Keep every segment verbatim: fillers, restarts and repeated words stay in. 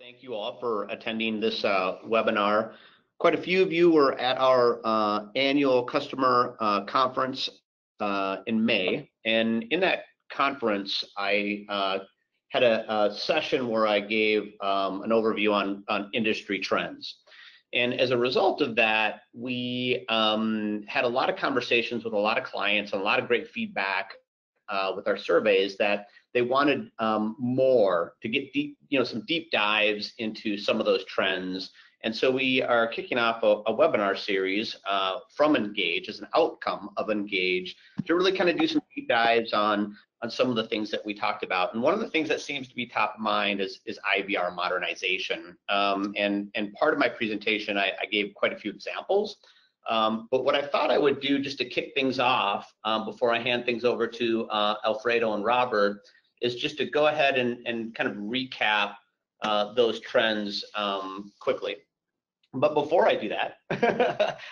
Thank you all for attending this uh, webinar. Quite a few of you were at our uh, annual customer uh, conference uh, in May, and in that conference, I uh, had a, a session where I gave um, an overview on, on industry trends. And as a result of that, we um, had a lot of conversations with a lot of clients and a lot of great feedback uh, with our surveys that they wanted um, more to get deep, you know, some deep dives into some of those trends. And so we are kicking off a, a webinar series uh, from Engage as an outcome of Engage to really kind of do some deep dives on, on some of the things that we talked about. And one of the things that seems to be top of mind is, is I V R modernization. Um, and, and part of my presentation, I, I gave quite a few examples. Um, but what I thought I would do just to kick things off um, before I hand things over to uh, Alfredo and Robert is just to go ahead and, and kind of recap uh, those trends um, quickly. But before I do that,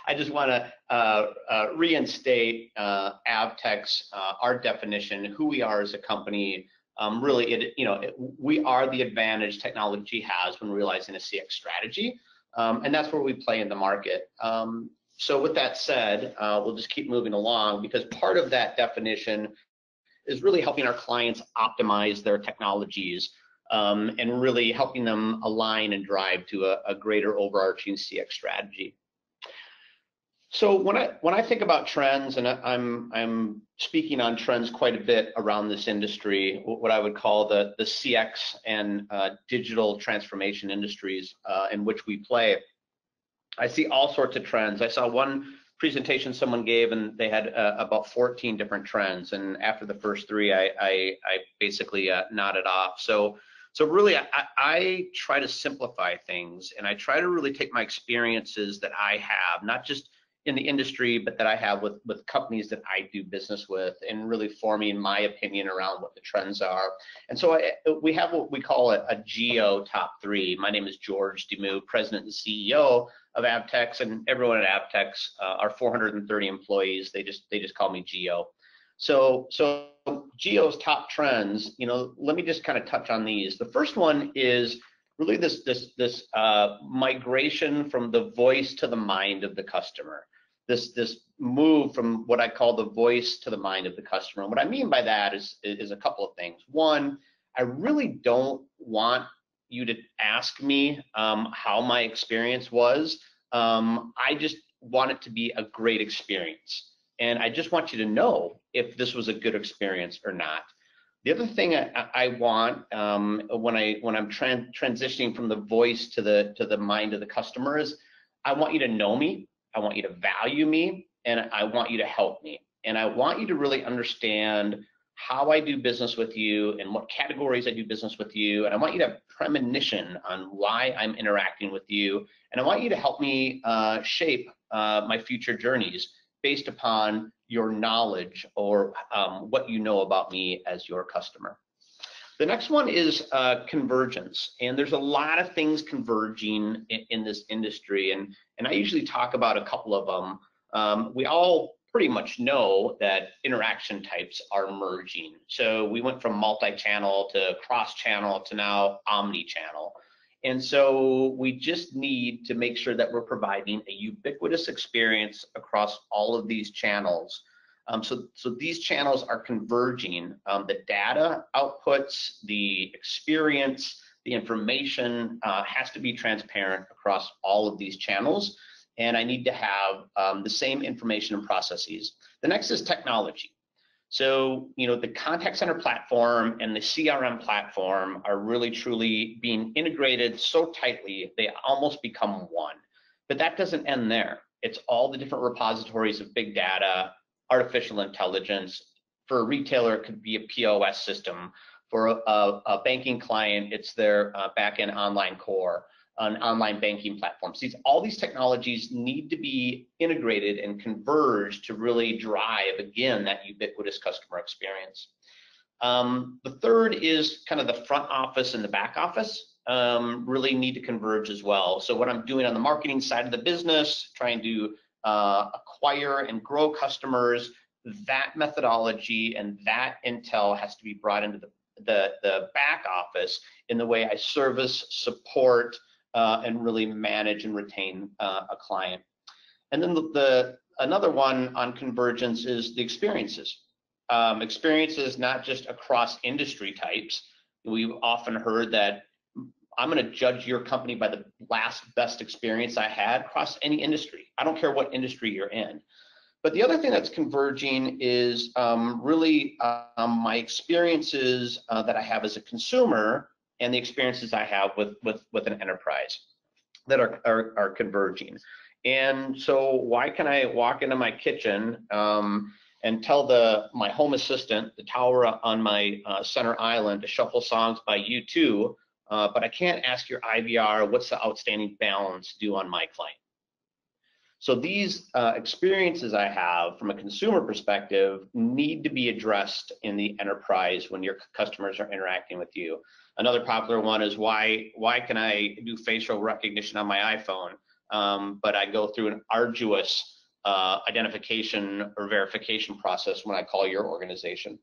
I just want to uh, uh, reinstate uh, Avtex, uh, our definition, who we are as a company. Um, really, it, you know, it, we are the advantage technology has when realizing a C X strategy, um, and that's where we play in the market. Um, so with that said, uh, we'll just keep moving along, because part of that definition is really helping our clients optimize their technologies Um, and really helping them align and drive to a, a greater overarching C X strategy. So when I when I think about trends, and I, I'm I'm speaking on trends quite a bit around this industry, what I would call the the C X and uh, digital transformation industries uh, in which we play, I see all sorts of trends. I saw one presentation someone gave, and they had uh, about fourteen different trends. And after the first three, I I, I basically uh, nodded off. So. So really, I, I try to simplify things, and I try to really take my experiences that I have, not just in the industry, but that I have with, with companies that I do business with, and really forming my opinion around what the trends are. And so I, we have what we call a, a geo top three. My name is George DeMou, President and C E O of Avtex, and everyone at Avtex, uh, our four hundred thirty employees, they just they just call me Geo. So, so Geo's top trends, you know, let me just kind of touch on these. The first one is really this this this uh, migration from the voice to the mind of the customer. This this move from what I call the voice to the mind of the customer. And what I mean by that is is a couple of things. One, I really don't want you to ask me um, how my experience was. Um, I just want it to be a great experience. And I just want you to know if this was a good experience or not. The other thing I, I want um, when I when I'm tran transitioning from the voice to the to the mind of the customer is, I want you to know me, I want you to value me, and I want you to help me, and I want you to really understand how I do business with you and what categories I do business with you, and I want you to have premonition on why I'm interacting with you, and I want you to help me uh, shape uh, my future journeys based upon your knowledge or um, what you know about me as your customer. The next one is uh, convergence, and there's a lot of things converging in, in this industry, and, and I usually talk about a couple of them. Um, we all pretty much know that interaction types are merging. So we went from multi-channel to cross-channel to now omni-channel. And so we just need to make sure that we're providing a ubiquitous experience across all of these channels. Um, so, so these channels are converging. Um, the data outputs, the experience, the information uh, has to be transparent across all of these channels. And I need to have um, the same information and processes. The next is technology. So, you know, the contact center platform and the C R M platform are really truly being integrated so tightly, they almost become one. But that doesn't end there. It's all the different repositories of big data, artificial intelligence. For a retailer, it could be a P O S system. For a, a, a banking client, it's their uh, back-end online core, an online banking platform. So these, all these technologies need to be integrated and converged to really drive, again, that ubiquitous customer experience. Um, the third is kind of the front office and the back office um, really need to converge as well. So what I'm doing on the marketing side of the business, trying to uh, acquire and grow customers, that methodology and that intel has to be brought into the the, the back office in the way I service, support, uh, and really manage and retain uh, a client. And then the, the another one on convergence is the experiences. Um, experiences not just across industry types. We've often heard that I'm going to judge your company by the last best experience I had across any industry. I don't care what industry you're in. But the other thing that's converging is um, really um, my experiences uh, that I have as a consumer and the experiences I have with with, with an enterprise that are, are, are converging. And so why can I walk into my kitchen um, and tell the my home assistant, the tower on my uh, center island, to shuffle songs by U two, uh, but I can't ask your I V R what's the outstanding balance due on my client? So these uh, experiences I have from a consumer perspective need to be addressed in the enterprise when your customers are interacting with you. Another popular one is why why can I do facial recognition on my iPhone, um, but I go through an arduous uh, identification or verification process when I call your organization.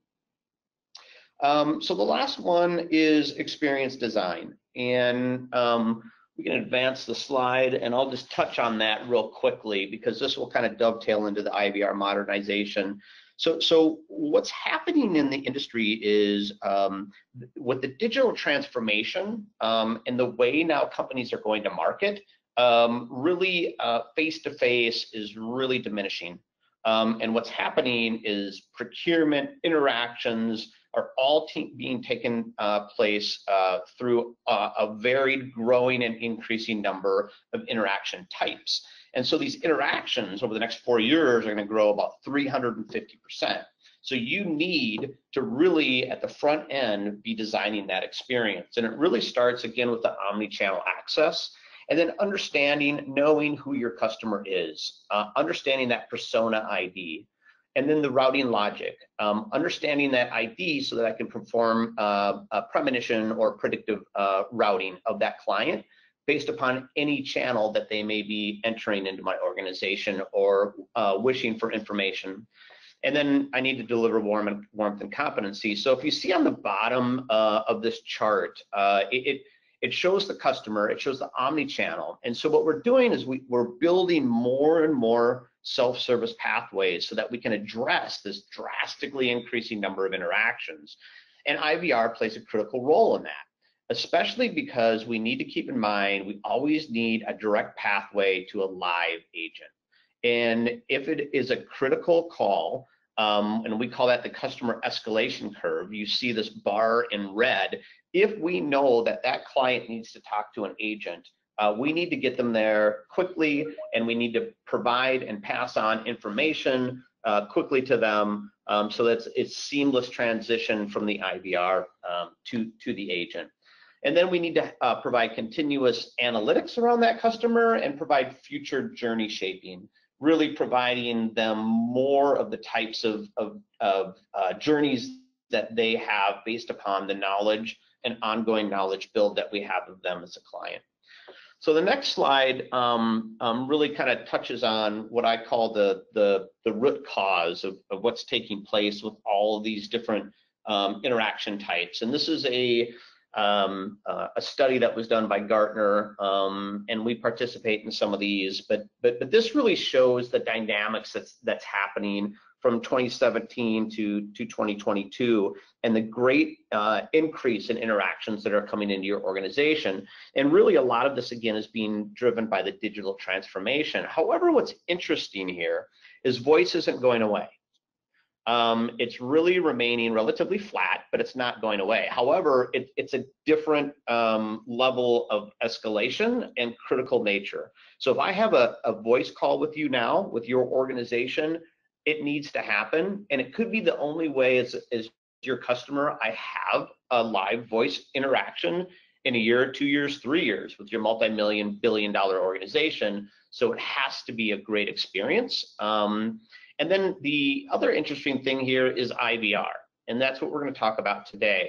Um, so the last one is experience design, and um, we can advance the slide, and I'll just touch on that real quickly because this will kind of dovetail into the I V R modernization. So, so what's happening in the industry is um, with the digital transformation um, and the way now companies are going to market, um, really uh, face-to-face is really diminishing. Um, and what's happening is procurement interactions are all being taken uh, place uh, through uh, a varied, growing, and increasing number of interaction types. And so these interactions over the next four years are going to grow about three hundred fifty percent. So you need to really, at the front end, be designing that experience. And it really starts, again, with the omni-channel access, and then understanding, knowing who your customer is, uh, understanding that persona I D. And then the routing logic, um, understanding that I D so that I can perform uh, a premonition or predictive uh, routing of that client based upon any channel that they may be entering into my organization or uh, wishing for information. And then I need to deliver warm and, warmth and competency. So if you see on the bottom uh, of this chart, uh, it, it, it shows the customer, it shows the omni-channel. And so what we're doing is we, we're building more and more self-service pathways so that we can address this drastically increasing number of interactions. And I V R plays a critical role in that, especially because we need to keep in mind we always need a direct pathway to a live agent. And if it is a critical call, um, and we call that the customer escalation curve, you see this bar in red. If we know that that client needs to talk to an agent, Uh, we need to get them there quickly, and we need to provide and pass on information uh, quickly to them, um, so that it's seamless transition from the I V R um, to, to the agent. And then we need to uh, provide continuous analytics around that customer and provide future journey shaping, really providing them more of the types of, of, of uh, journeys that they have based upon the knowledge and ongoing knowledge build that we have of them as a client. So the next slide um, um, really kind of touches on what I call the the, the root cause of, of what's taking place with all of these different um, interaction types. And this is a um, uh, a study that was done by Gartner, um, and we participate in some of these. But but but this really shows the dynamics that's that's happening from twenty seventeen to to twenty twenty-two, and the great uh, increase in interactions that are coming into your organization. And really a lot of this, again, is being driven by the digital transformation. However, what's interesting here is voice isn't going away. Um, it's really remaining relatively flat, but it's not going away. However, it, it's a different um, level of escalation and critical nature. So if I have a, a voice call with you now, with your organization, it needs to happen, and it could be the only way as, as your customer I have a live voice interaction in a year, two years, three years with your multi-million, billion dollar organization. So it has to be a great experience. Um, and then the other interesting thing here is I V R, and that's what we're going to talk about today.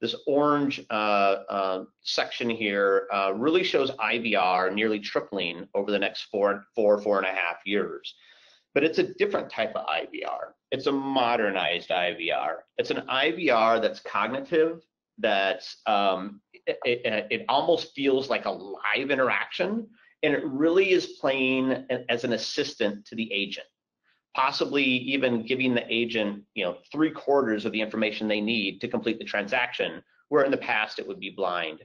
This orange uh, uh, section here uh, really shows I V R nearly tripling over the next four, four, four and a half years. but it's a different type of I V R. It's a modernized I V R. It's an I V R that's cognitive, that's um, it, it, it almost feels like a live interaction, and it really is playing as an assistant to the agent, possibly even giving the agent, you know, three quarters of the information they need to complete the transaction, where in the past it would be blind.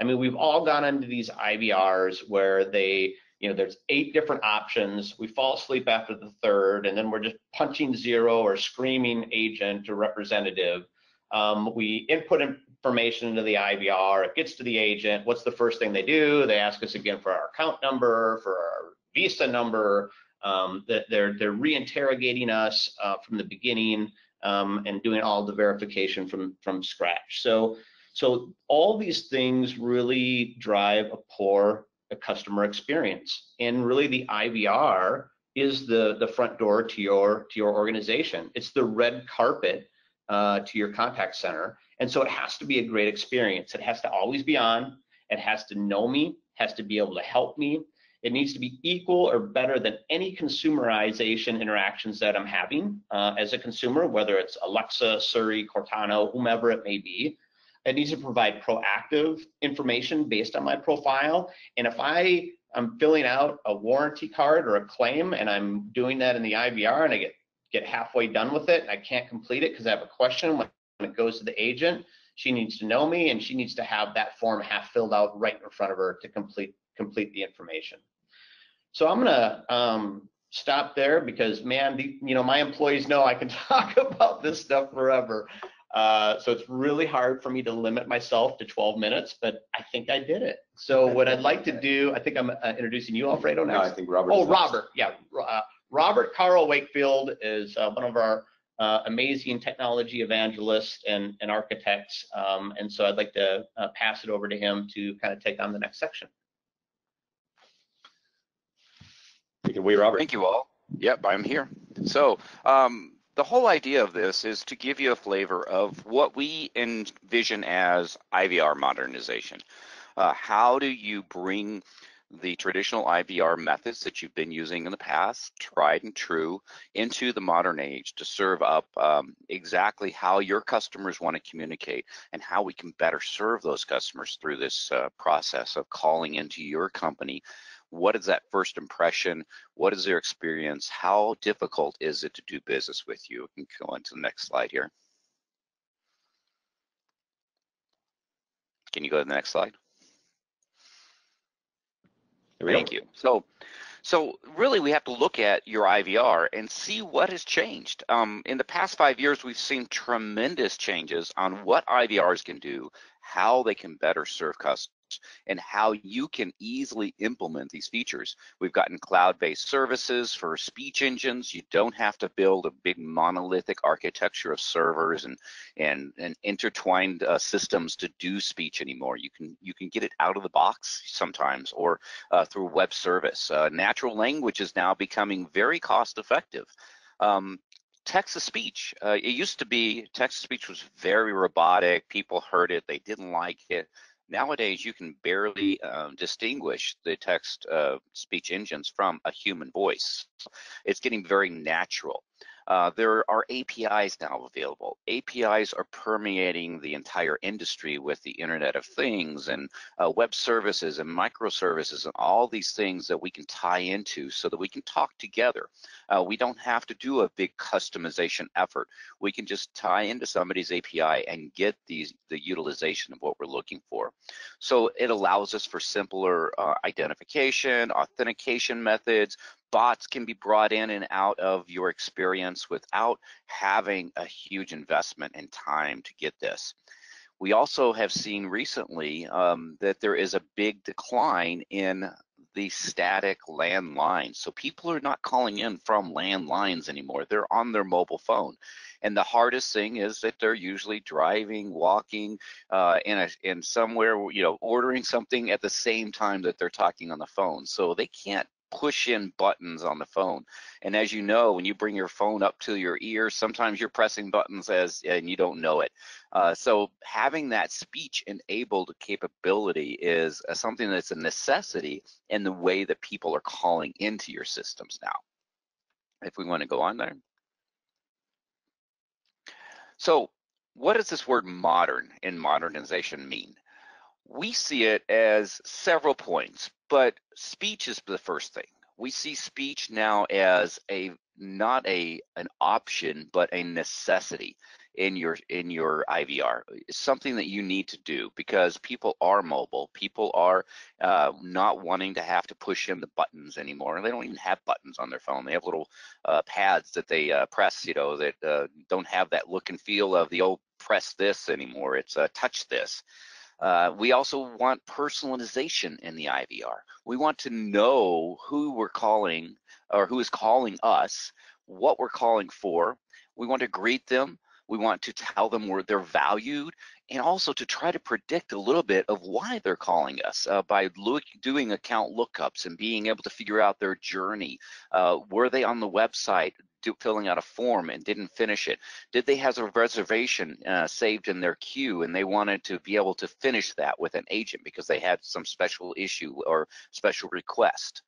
I mean, we've all gone into these I V Rs where they, you know, there's eight different options, we fall asleep after the third, and then we're just punching zero or screaming agent or representative. Um, we input information into the I V R, it gets to the agent, what's the first thing they do? They ask us again for our account number, for our Visa number, um, that they're, they're reinterrogating us uh, from the beginning, um, and doing all the verification from, from scratch. So, so all these things really drive a poor a customer experience, and really the I V R is the, the front door to your, to your organization. It's the red carpet Uh, to your contact center, and so it has to be a great experience. It has to always be on, it has to know me, has to be able to help me. It needs to be equal or better than any consumerization interactions that I'm having uh, as a consumer, whether it's Alexa, Siri, Cortana, whomever it may be. It needs to provide proactive information based on my profile, and if I am filling out a warranty card or a claim and I'm doing that in the I V R and I get get halfway done with it and I can't complete it because I have a question, when it goes to the agent, she needs to know me and she needs to have that form half filled out right in front of her to complete complete the information. So I'm gonna um, stop there because, man, the, you know, my employees know I can talk about this stuff forever. Uh, so it's really hard for me to limit myself to twelve minutes, but I think I did it. So what I'd like to do, I think I'm uh, introducing you, Alfredo, next. No, I think Robert. Oh, Robert, yeah. Uh, Robert Carl Wakefield is uh, one of our uh, amazing technology evangelists and, and architects, um, and so I'd like to uh, pass it over to him to kind of take on the next section. Take it away, Robert. Thank you all. Yep, I'm here. So um, the whole idea of this is to give you a flavor of what we envision as I V R modernization. Uh, how do you bring the traditional I V R methods that you've been using in the past, tried and true, into the modern age to serve up um, exactly how your customers want to communicate and how we can better serve those customers through this uh, process of calling into your company. What is that first impression? What is their experience? How difficult is it to do business with you? We can go on to the next slide here. Can you go to the next slide? Thank you. So, so really we have to look at your I V R and see what has changed. Um, in the past five years, we've seen tremendous changes on what I V Rs can do, how they can better serve customers, and how you can easily implement these features. We've gotten cloud-based services for speech engines. You don't have to build a big monolithic architecture of servers and and, and intertwined uh, systems to do speech anymore. You can you can get it out of the box sometimes, or uh, through web service. Uh, natural language is now becoming very cost-effective. Um, Text-to-speech, uh, it used to be text-to-speech was very robotic. People heard it, they didn't like it. Nowadays, you can barely um, distinguish the text uh, speech engines from a human voice. It's getting very natural. Uh, there are A P Is now available. A P Is are permeating the entire industry with the Internet of Things and uh, web services and microservices and all these things that we can tie into so that we can talk together. Uh, we don't have to do a big customization effort. We can just tie into somebody's A P I and get these, the utilization of what we're looking for. So it allows us for simpler uh, identification, authentication methods. Bots can be brought in and out of your experience without having a huge investment in time to get this. We also have seen recently um, that there is a big decline in the static landline. So people are not calling in from landlines anymore. They're on their mobile phone. And the hardest thing is that they're usually driving, walking, uh, in, a, in somewhere, you know, ordering something at the same time that they're talking on the phone. So they can't push in buttons on the phone. And as you know, when you bring your phone up to your ear, sometimes you're pressing buttons as and you don't know it. Uh, so having that speech enabled capability is uh, something that's a necessity in the way that people are calling into your systems now. if we want to go on there. So what does this word modern in modernization mean? We see it as several points, but speech is the first thing. We see speech now as a not a an option, but a necessity in your in your I V R. It's something that you need to do because people are mobile. People are uh, not wanting to have to push in the buttons anymore. They don't even have buttons on their phone. They have little uh, pads that they uh, press, you know, that uh, don't have that look and feel of the old press this anymore. It's uh, touch this. Uh, we also want personalization in the I V R. We want to know who we're calling or who is calling us, what we're calling for. We want to greet them. We want to tell them where they're valued, and also to try to predict a little bit of why they're calling us uh, by look, doing account lookups and being able to figure out their journey. Uh, were they on the website do, filling out a form and didn't finish it? Did they have a reservation uh, saved in their queue and they wanted to be able to finish that with an agent because they had some special issue or special request?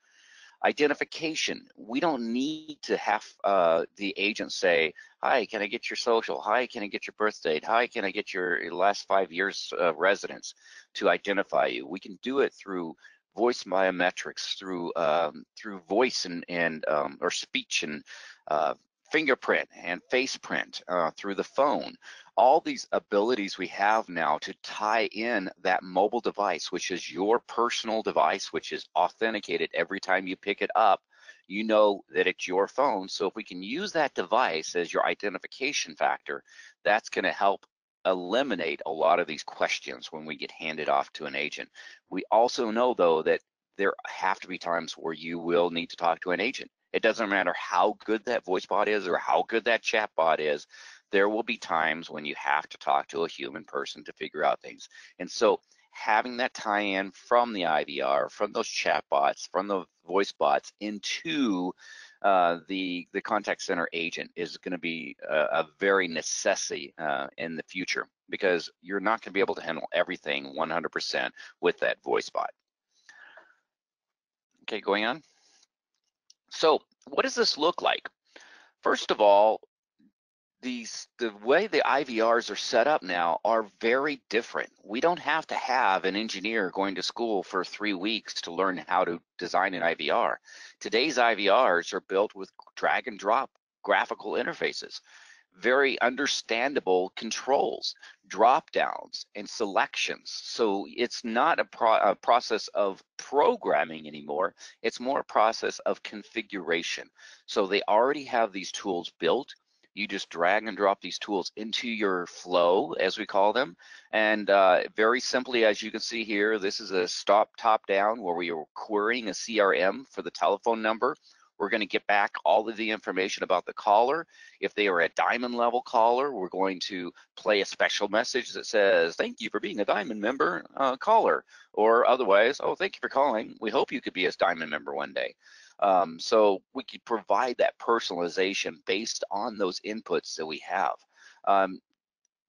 Identification. We don't need to have uh, the agent say, hi, can I get your social? Hi, can I get your birth date? Hi, can I get your last five years of uh, residence to identify you? We can do it through voice biometrics, through um, through voice and, and um, or speech and uh, fingerprint and face print uh, through the phone. All these abilities we have now to tie in that mobile device, which is your personal device, which is authenticated every time you pick it up. You know that it's your phone. So if we can use that device as your identification factor, that's going to help eliminate a lot of these questions when we get handed off to an agent. We also know, though, that there have to be times where you will need to talk to an agent. It doesn't matter how good that voice bot is or how good that chat bot is. There will be times when you have to talk to a human person to figure out things. And so having that tie-in from the I V R, from those chat bots, from the voice bots into uh, the, the contact center agent is going to be a, a very necessity uh, in the future, because you're not going to be able to handle everything one hundred percent with that voice bot. Okay, going on. So what does this look like? First of all, These, the way the I V Rs are set up now are very different. We don't have to have an engineer going to school for three weeks to learn how to design an I V R. Today's I V Rs are built with drag and drop graphical interfaces, very understandable controls, drop downs, and selections. So it's not a, pro a process of programming anymore. It's more a process of configuration. So they already have these tools built. You just drag and drop these tools into your flow, as we call them. And uh, very simply, as you can see here, this is a stop top down where we are querying a C R M for the telephone number. We're going to get back all of the information about the caller. If they are a diamond level caller, we're going to play a special message that says, thank you for being a diamond member uh, caller, or otherwise, oh, thank you for calling. We hope you could be a diamond member one day. Um, so we could provide that personalization based on those inputs that we have. Um,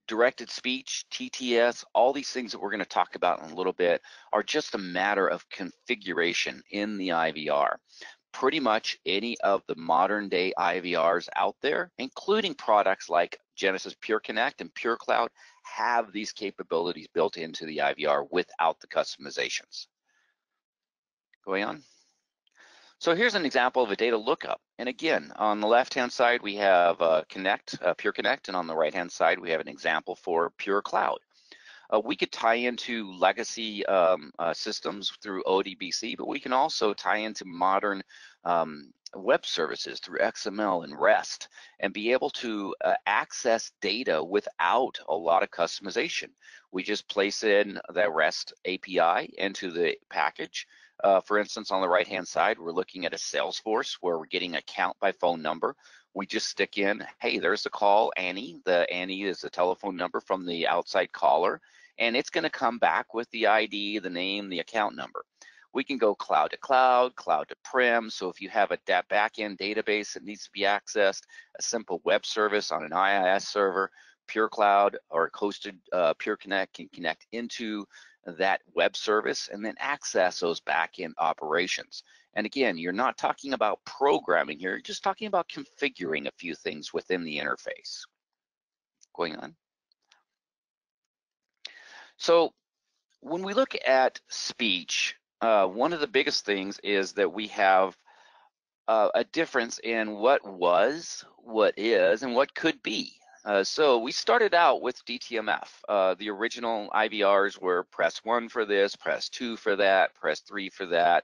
directed speech, T T S, all these things that we're going to talk about in a little bit are just a matter of configuration in the I V R. Pretty much any of the modern day I V Rs out there, including products like Genesys PureConnect and PureCloud, have these capabilities built into the I V R without the customizations. Going on. So here's an example of a data lookup. And again, on the left-hand side, we have uh, Connect, uh, PureConnect, and on the right-hand side, we have an example for PureCloud. Uh, we could tie into legacy um, uh, systems through O D B C, but we can also tie into modern um, web services through X M L and REST and be able to uh, access data without a lot of customization. We just place in the REST A P I into the package. Uh, for instance, on the right-hand side, we're looking at a Salesforce where we're getting a count by phone number. We just stick in, hey, there's a call, Annie. The Annie is the telephone number from the outside caller, and it's going to come back with the I D, the name, the account number. We can go cloud to cloud, cloud to prem. So if you have a back-end database that needs to be accessed, a simple web service on an I I S server, PureCloud or hosted uh, PureConnect can connect into that web service and then access those back-end operations. And again, you're not talking about programming here, you're just talking about configuring a few things within the interface. Going on. So when we look at speech, uh, one of the biggest things is that we have uh, a difference in what was, what is, and what could be. Uh, so we started out with D T M F. Uh, the original I V Rs were press one for this, press two for that, press three for that.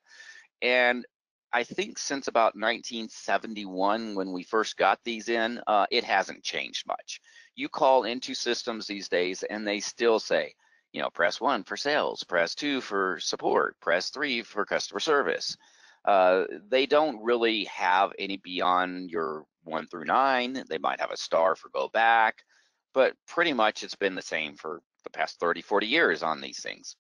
And I think since about nineteen seventy-one, when we first got these in, uh, it hasn't changed much. You call into systems these days and they still say, you know, press one for sales, press two for support, press three for customer service. Uh, they don't really have any beyond your one through nine. They might have a star for go back, but pretty much it's been the same for the past thirty, forty years on these things.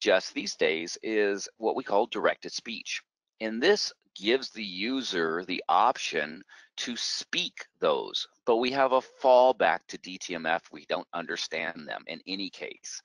Just these days is what we call directed speech. And this gives the user the option to speak those, but we have a fallback to D T M F. We don't understand them in any case.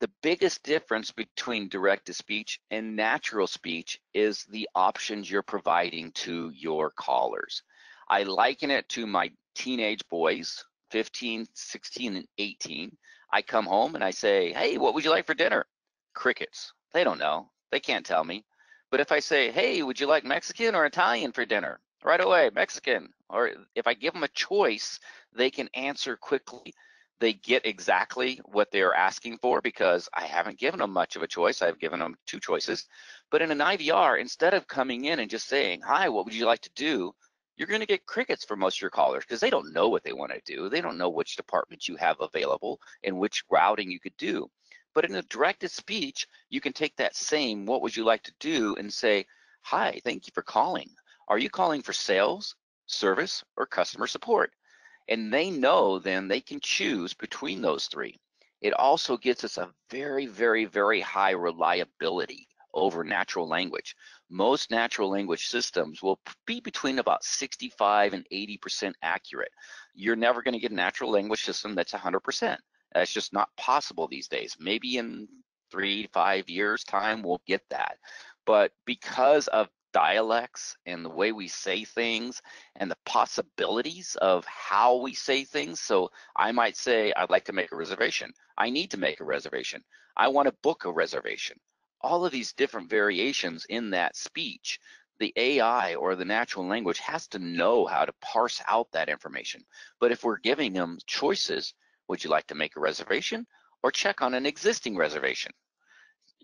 The biggest difference between directed speech and natural speech is the options you're providing to your callers. I liken it to my teenage boys, fifteen, sixteen, and eighteen. I come home and I say, hey, what would you like for dinner? Crickets. They don't know. They can't tell me. But if I say, hey, would you like Mexican or Italian for dinner? Right away, Mexican. Or if I give them a choice, they can answer quickly. They get exactly what they're asking for because I haven't given them much of a choice. I've given them two choices. But in an I V R, instead of coming in and just saying, hi, what would you like to do? You're going to get crickets for most of your callers because they don't know what they want to do. They don't know which department you have available and which routing you could do. But in a directed speech, you can take that same what would you like to do and say, hi, thank you for calling. Are you calling for sales, service, or customer support? And they know then they can choose between those three. It also gets us a very, very, very high reliability over natural language. Most natural language systems will be between about sixty-five and eighty percent accurate. You're never going to get a natural language system that's one hundred percent. That's just not possible these days. Maybe in three to five years time we'll get that. But because of dialects and the way we say things and the possibilities of how we say things. So I might say, I'd like to make a reservation. I need to make a reservation. I want to book a reservation. All of these different variations in that speech, the A I or the natural language has to know how to parse out that information. But if we're giving them choices, would you like to make a reservation or check on an existing reservation?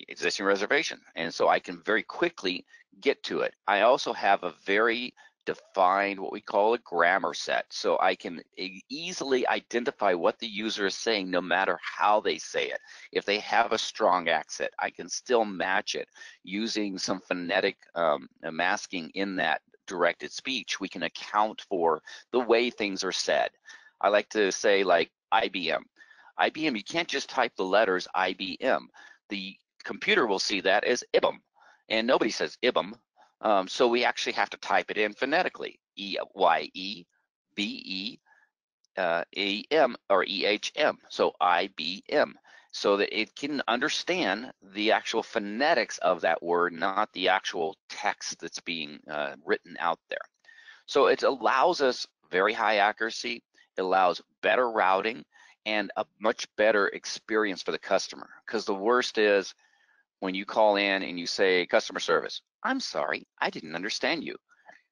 existing reservation. And so I can very quickly get to it. I also have a very defined what we call a grammar set. So I can easily identify what the user is saying no matter how they say it. If they have a strong accent, I can still match it using some phonetic um, masking in that directed speech. We can account for the way things are said. I like to say like I B M. I B M, you can't just type the letters I B M. The computer will see that as I B M, and nobody says I B M, um, so we actually have to type it in phonetically, E Y E B E A M or E H M, so I B M, so that it can understand the actual phonetics of that word, not the actual text that's being uh, written out there. So it allows us very high accuracy, it allows better routing, and a much better experience for the customer. Because the worst is when you call in and you say, customer service, I'm sorry, I didn't understand you.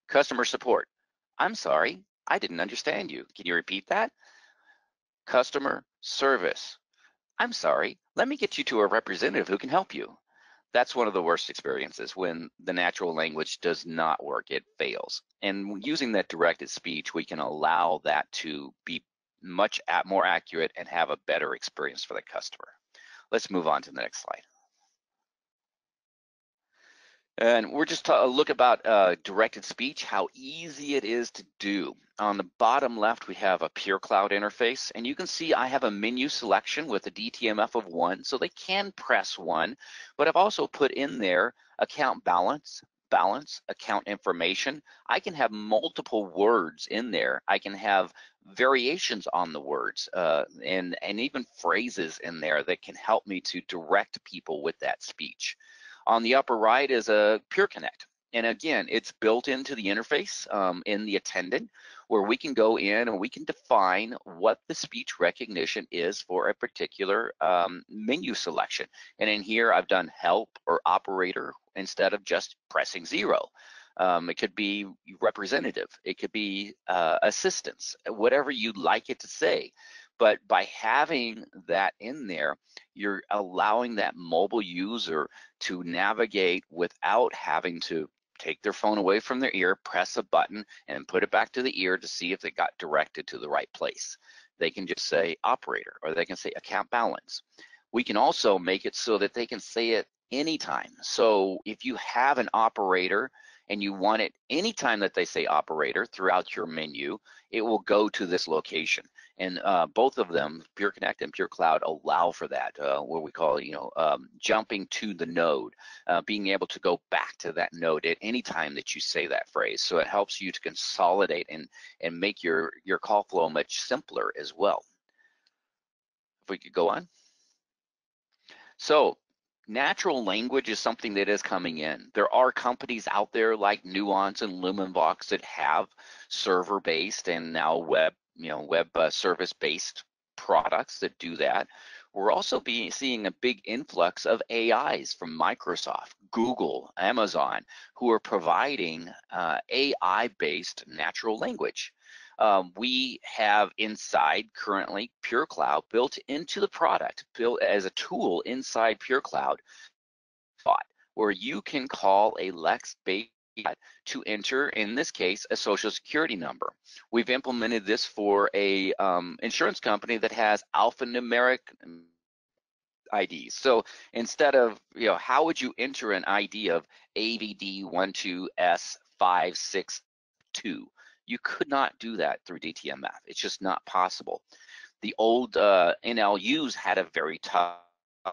Customer support, I'm sorry, I didn't understand you. Can you repeat that? Customer service, I'm sorry, let me get you to a representative who can help you. That's one of the worst experiences when the natural language does not work, it fails. And using that directed speech, we can allow that to be much more accurate and have a better experience for the customer. Let's move on to the next slide. And we're just a look about uh, directed speech, how easy it is to do. On the bottom left, we have a PureCloud interface, and you can see I have a menu selection with a D T M F of one, so they can press one, but I've also put in there account balance, balance, account information. I can have multiple words in there. I can have variations on the words uh, and, and even phrases in there that can help me to direct people with that speech. On the upper right is a PureConnect. And again, it's built into the interface um, in the attendant, where we can go in and we can define what the speech recognition is for a particular um, menu selection. And in here, I've done help or operator instead of just pressing zero. Um, it could be representative. It could be uh, assistance, whatever you'd like it to say. But by having that in there, you're allowing that mobile user to navigate without having to take their phone away from their ear, press a button, and put it back to the ear to see if they got directed to the right place. They can just say operator, or they can say account balance. We can also make it so that they can say it anytime. So if you have an operator and you want it anytime that they say operator throughout your menu, it will go to this location. And uh, both of them, PureConnect and PureCloud, allow for that, uh, what we call, you know, um, jumping to the node, uh, being able to go back to that node at any time that you say that phrase. So it helps you to consolidate and, and make your, your call flow much simpler as well. If we could go on. So natural language is something that is coming in. There are companies out there like Nuance and LumenVox that have server-based and now web, you know, web uh, service-based products that do that. We're also be seeing a big influx of A Is from Microsoft, Google, Amazon, who are providing uh, A I-based natural language. Um, we have inside currently PureCloud built into the product, built as a tool inside PureCloud, where you can call a Lex-based to enter, in this case, a social security number. We've implemented this for a um, insurance company that has alphanumeric I Ds. So instead of, you know, how would you enter an I D of A V D one two S five six two? You could not do that through D T M F. It's just not possible. The old uh, N L Us had a very tough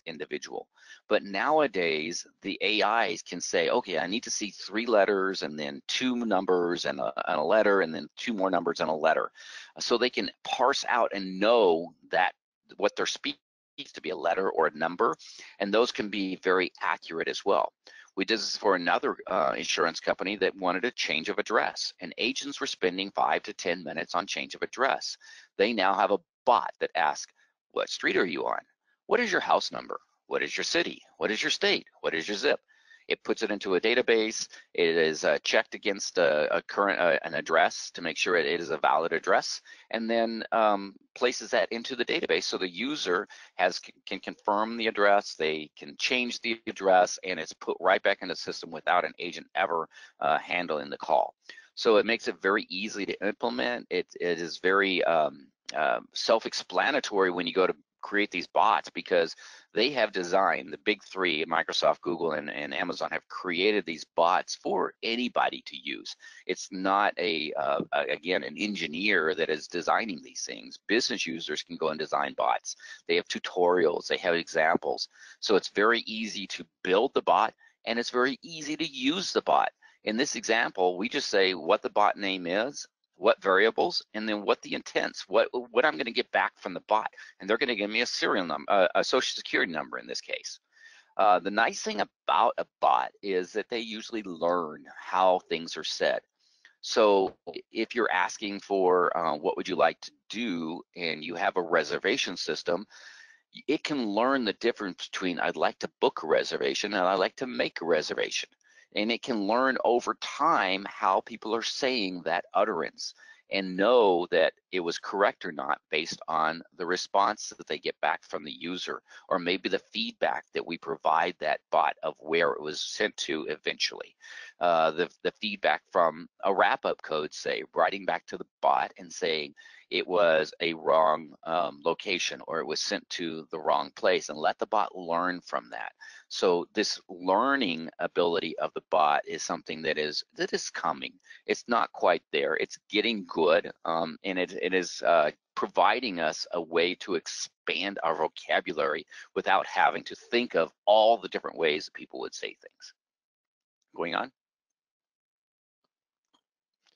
individual, but nowadays the A Is can say, okay, I need to see three letters and then two numbers and a, and a letter and then two more numbers and a letter, so they can parse out and know that what they're speaking needs to be a letter or a number, and those can be very accurate as well. We did this for another uh, insurance company that wanted a change of address, and agents were spending five to ten minutes on change of address. They now have a bot that asks, what street are you on? What is your house number? What is your city? What is your state? What is your zip? It puts it into a database. It is uh, checked against a, a current uh, an address to make sure it, it is a valid address, and then um, places that into the database so the user has can confirm the address. They can change the address, and it's put right back in the system without an agent ever uh, handling the call. So it makes it very easy to implement. It, it is very um, uh, self-explanatory when you go to create these bots, because they have designed, the big three, Microsoft, Google, and, and Amazon, have created these bots for anybody to use. It's not a, uh, again, an engineer that is designing these things. Business users can go and design bots. They have tutorials, they have examples. So it's very easy to build the bot, and it's very easy to use the bot. In this example, we just say what the bot name is, what variables, and then what the intents, what what I'm going to get back from the bot, and they're going to give me a serial number, uh, a social security number in this case. Uh, the nice thing about a bot is that they usually learn how things are said. So if you're asking for uh, what would you like to do, and you have a reservation system, it can learn the difference between I'd like to book a reservation and I'd like to make a reservation. And it can learn over time how people are saying that utterance and know that it was correct or not based on the response that they get back from the user, or maybe the feedback that we provide that bot of where it was sent to eventually. Uh, the, the feedback from a wrap-up code, say, writing back to the bot and saying it was a wrong um, location, or it was sent to the wrong place, and let the bot learn from that. So this learning ability of the bot is something that is that is coming. It's not quite there. It's getting good, um, and it, it is uh, providing us a way to expand our vocabulary without having to think of all the different ways that people would say things. Going on.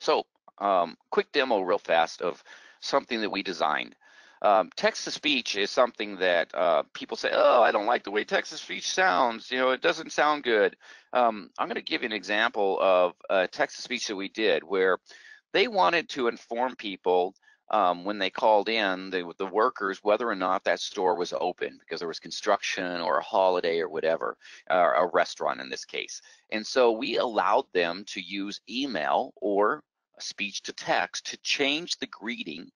So um, quick demo real fast of something that we designed. Um, text-to-speech is something that uh, people say, oh, I don't like the way text-to-speech sounds. You know, it doesn't sound good. Um, I'm going to give you an example of a text-to-speech that we did where they wanted to inform people um, when they called in, the, the workers, whether or not that store was open because there was construction or a holiday or whatever, or a restaurant in this case. And so we allowed them to use email or speech to text to change the greeting.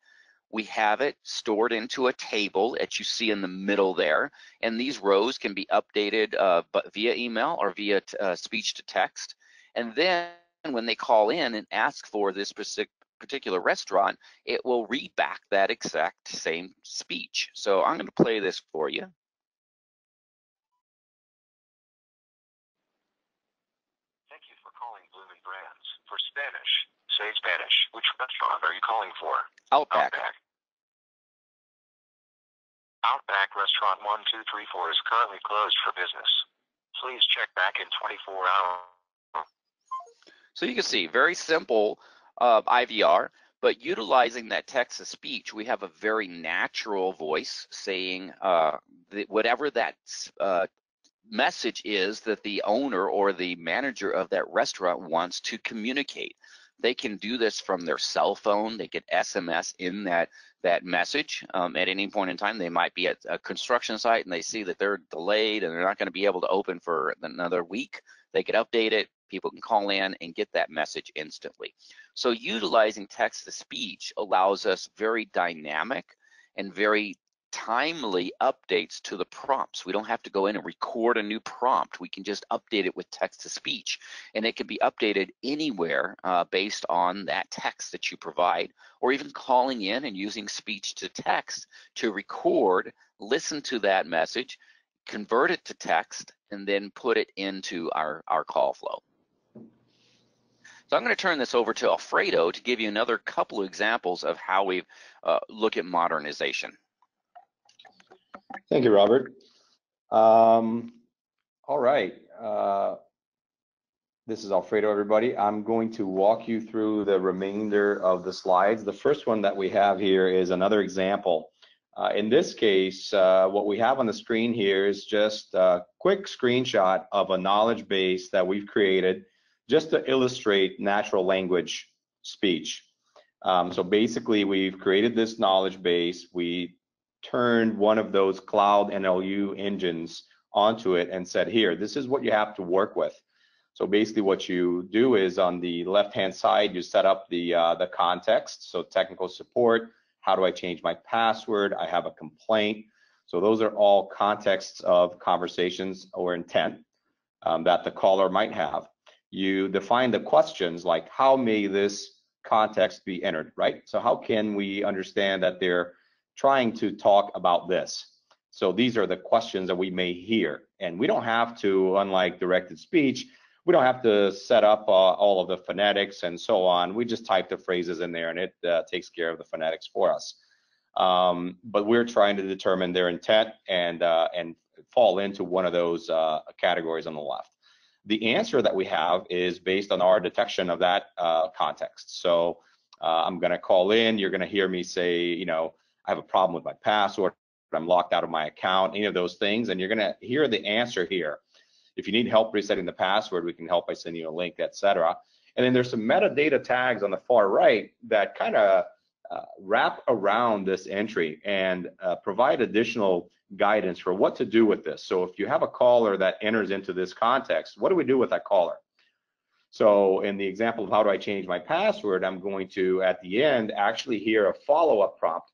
We have it stored into a table that you see in the middle there, and these rows can be updated uh, but via email or via t uh, speech to text. And then when they call in and ask for this particular restaurant, it will read back that exact same speech. So I'm going to play this for you. Thank you for calling Bloomin' Brands. For Spanish, say Spanish. Which restaurant are you calling for? Outback. Outback. Outback Restaurant one two three four is currently closed for business. Please check back in twenty-four hours. So you can see, very simple uh, I V R, but utilizing that text-to-speech, we have a very natural voice saying uh, that whatever that uh, message is that the owner or the manager of that restaurant wants to communicate. They can do this from their cell phone. They get S M S in that that message um, at any point in time. They might be at a construction site and they see that they're delayed and they're not going to be able to open for another week. They could update it. People can call in and get that message instantly. So utilizing text-to-speech allows us very dynamic and very timely updates to the prompts. We don't have to go in and record a new prompt. We can just update it with text-to-speech, and it can be updated anywhere uh, based on that text that you provide, or even calling in and using speech-to-text to record, listen to that message, convert it to text, and then put it into our, our call flow. So I'm going to turn this over to Alfredo to give you another couple of examples of how we uh, look at modernization. Thank you, Robert. Um, all right. Uh, this is Alfredo, everybody. I'm going to walk you through the remainder of the slides. The first one that we have here is another example. Uh, in this case, uh, what we have on the screen here is just a quick screenshot of a knowledge base that we've created just to illustrate natural language speech. Um, so basically, we've created this knowledge base. We turned one of those cloud N L U engines onto it and said, here, this is what you have to work with. So basically what you do is on the left-hand side, you set up the, uh, the context. So technical support, how do I change my password? I have a complaint. So those are all contexts of conversations or intent um, that the caller might have. You define the questions like how may this context be entered, right? So how can we understand that they're trying to talk about this. So these are the questions that we may hear. And we don't have to, unlike directed speech, we don't have to set up uh, all of the phonetics and so on. We just type the phrases in there and it uh, takes care of the phonetics for us. Um, but we're trying to determine their intent and, uh, and fall into one of those uh, categories on the left. The answer that we have is based on our detection of that uh, context. So uh, I'm gonna call in, you're gonna hear me say, you know, I have a problem with my password, I'm locked out of my account, any of those things, and you're gonna hear the answer here. If you need help resetting the password, we can help by sending you a link, et cetera. And then there's some metadata tags on the far right that kind of uh, wrap around this entry and uh, provide additional guidance for what to do with this. So if you have a caller that enters into this context, what do we do with that caller? So in the example of how do I change my password, I'm going to, at the end, actually hear a follow-up prompt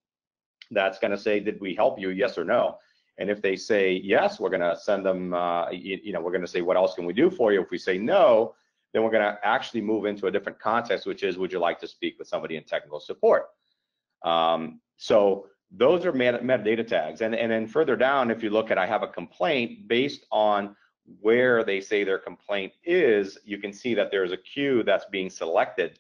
that's going to say, did we help you, yes or no? And if they say yes, we're going to send them, uh, you, you know, we're going to say, what else can we do for you? If we say no, then we're going to actually move into a different context, which is, would you like to speak with somebody in technical support? Um, so those are meta metadata tags. And, and then further down, if you look at, I have a complaint based on where they say their complaint is, you can see that there's a queue that's being selected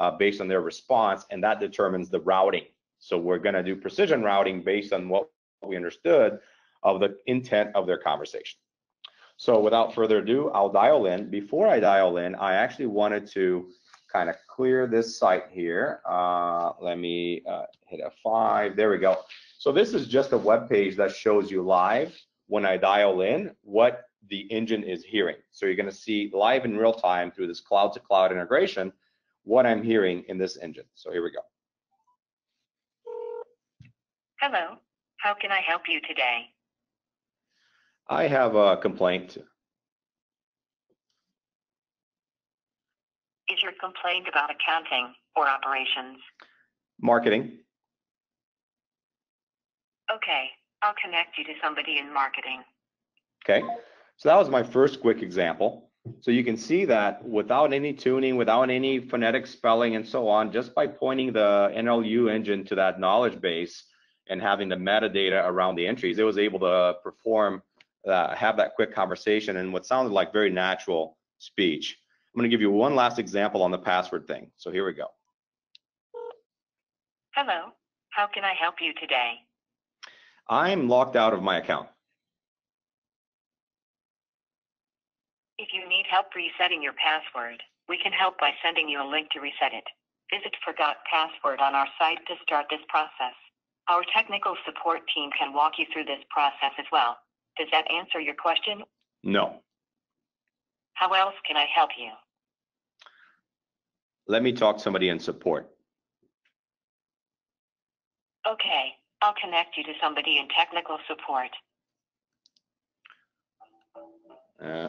uh, based on their response, and that determines the routing. So we're going to do precision routing based on what we understood of the intent of their conversation. So without further ado, I'll dial in. Before I dial in, I actually wanted to kind of clear this site here. Uh, let me uh, hit F five. There we go. So this is just a web page that shows you live when I dial in what the engine is hearing. So you're going to see live in real time through this cloud to cloud integration what I'm hearing in this engine. So here we go. Hello, how can I help you today? I have a complaint. Is your complaint about accounting or operations? Marketing. Okay, I'll connect you to somebody in marketing. Okay, so that was my first quick example. So you can see that without any tuning, without any phonetic spelling and so on, just by pointing the N L U engine to that knowledge base and having the metadata around the entries, it was able to perform, uh, have that quick conversation in what sounded like very natural speech. I'm going to give you one last example on the password thing. So here we go. Hello, how can I help you today? I'm locked out of my account. If you need help resetting your password, we can help by sending you a link to reset it. Visit Forgot Password on our site to start this process. Our technical support team can walk you through this process as well. Does that answer your question? No. How else can I help you? Let me talk to somebody in support. Okay, I'll connect you to somebody in technical support. Uh,